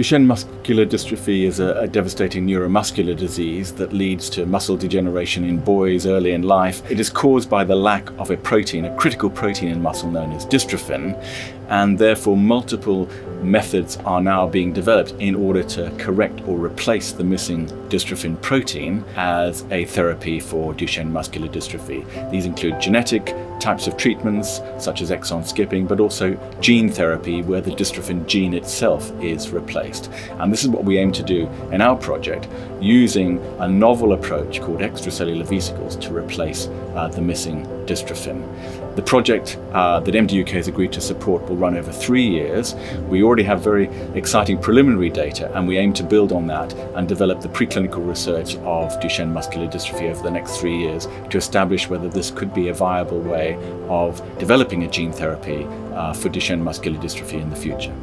Duchenne muscular dystrophy is a devastating neuromuscular disease that leads to muscle degeneration in boys early in life. It is caused by the lack of a protein, a critical protein in muscle known as dystrophin, and therefore multiple methods are now being developed in order to correct or replace the missing dystrophin protein as a therapy for Duchenne muscular dystrophy. These include genetic types of treatments such as exon skipping, but also gene therapy where the dystrophin gene itself is replaced. And this is what we aim to do in our project, using a novel approach called extracellular vesicles to replace the missing dystrophin. The project that MDUK has agreed to support will run over 3 years. We already have very exciting preliminary data, and we aim to build on that and develop the preclinical research of Duchenne muscular dystrophy over the next 3 years to establish whether this could be a viable way of developing a gene therapy for Duchenne muscular dystrophy in the future.